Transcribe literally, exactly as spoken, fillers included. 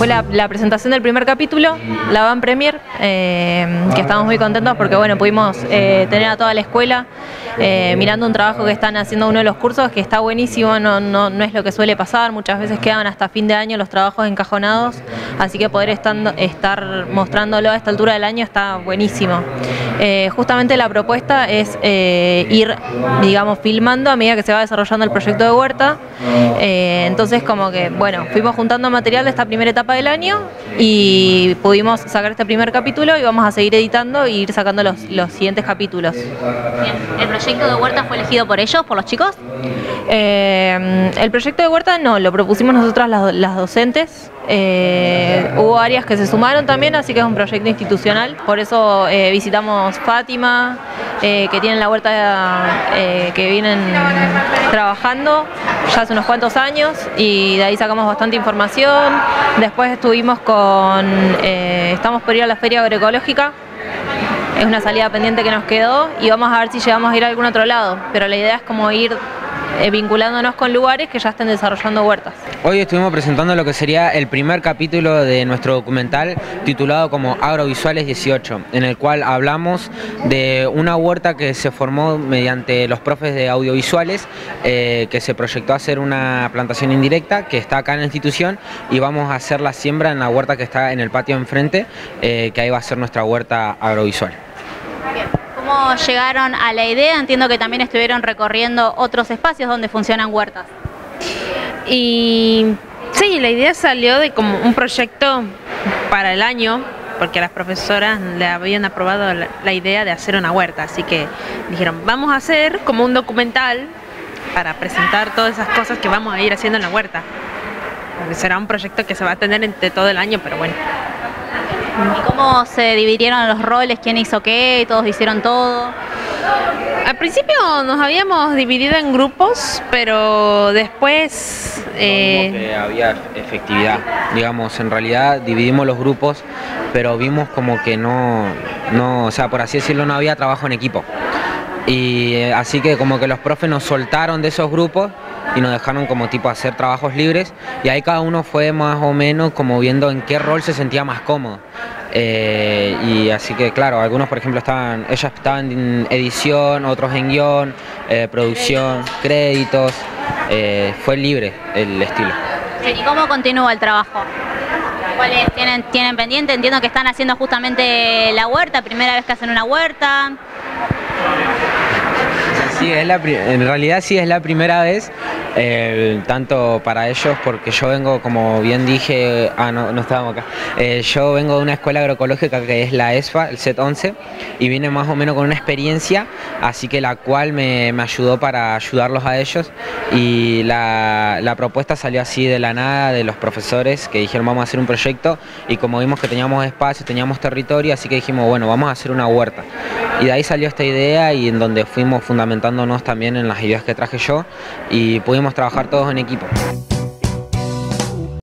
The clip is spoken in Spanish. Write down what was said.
Fue la, la presentación del primer capítulo, la Van Premier, eh, que estamos muy contentos porque bueno, pudimos eh, tener a toda la escuela eh, mirando un trabajo que están haciendo uno de los cursos, que está buenísimo, no, no, no es lo que suele pasar, muchas veces quedan hasta fin de año los trabajos encajonados, así que poder estando, estar mostrándolo a esta altura del año está buenísimo. Eh, justamente la propuesta es eh, ir, digamos, filmando a medida que se va desarrollando el proyecto de huerta, eh, entonces como que, bueno, fuimos juntando material de esta primera etapa del año y pudimos sacar este primer capítulo y vamos a seguir editando e ir sacando los, los siguientes capítulos. Bien. ¿El proyecto de huerta fue elegido por ellos, por los chicos? Eh, el proyecto de huerta no, lo propusimos nosotras las, las docentes. Eh, hubo áreas que se sumaron también, así que es un proyecto institucional. Por eso eh, visitamos Fátima, eh, que tienen la huerta eh, que vienen trabajando ya hace unos cuantos años, y de ahí sacamos bastante información. Después estuvimos con, eh, estamos por ir a la feria agroecológica, es una salida pendiente que nos quedó, y vamos a ver si llegamos a ir a algún otro lado, pero la idea es como ir vinculándonos con lugares que ya estén desarrollando huertas. Hoy estuvimos presentando lo que sería el primer capítulo de nuestro documental titulado como Agrovisuales dieciocho, en el cual hablamos de una huerta que se formó mediante los profes de audiovisuales, eh, que se proyectó hacer una plantación indirecta que está acá en la institución, y vamos a hacer la siembra en la huerta que está en el patio enfrente, eh, que ahí va a ser nuestra huerta agrovisual. ¿Cómo llegaron a la idea? Entiendo que también estuvieron recorriendo otros espacios donde funcionan huertas. Y sí, la idea salió de como un proyecto para el año, porque a las profesoras le habían aprobado la, la idea de hacer una huerta, así que dijeron, vamos a hacer como un documental para presentar todas esas cosas que vamos a ir haciendo en la huerta. Porque será un proyecto que se va a tener entre todo el año, pero bueno. ¿Y cómo se dividieron los roles? ¿Quién hizo qué? ¿Todos hicieron todo? Al principio nos habíamos dividido en grupos, pero después... Eh... que había efectividad, digamos, en realidad dividimos los grupos, pero vimos como que no, no, o sea, por así decirlo, no había trabajo en equipo. Y así que como que los profes nos soltaron de esos grupos y nos dejaron como tipo hacer trabajos libres, y ahí cada uno fue más o menos como viendo en qué rol se sentía más cómodo. Eh, y así que claro, algunos por ejemplo estaban, ellas estaban en edición, otros en guión, eh, producción, créditos, eh, fue libre el estilo. ¿Y cómo continúa el trabajo? ¿Cuáles tienen, tienen pendiente? Entiendo que están haciendo justamente la huerta, primera vez que hacen una huerta. Sí, es la, en realidad sí es la primera vez, eh, tanto para ellos, porque yo vengo, como bien dije, ah no, no estábamos acá, eh, yo vengo de una escuela agroecológica que es la E S F A, el C E T once, y vine más o menos con una experiencia, así que la cual me, me ayudó para ayudarlos a ellos, y la, la propuesta salió así de la nada de los profesores que dijeron vamos a hacer un proyecto, y como vimos que teníamos espacio, teníamos territorio, así que dijimos bueno, vamos a hacer una huerta. Y de ahí salió esta idea, y en donde fuimos fundamentándonos también en las ideas que traje yo, y pudimos trabajar todos en equipo.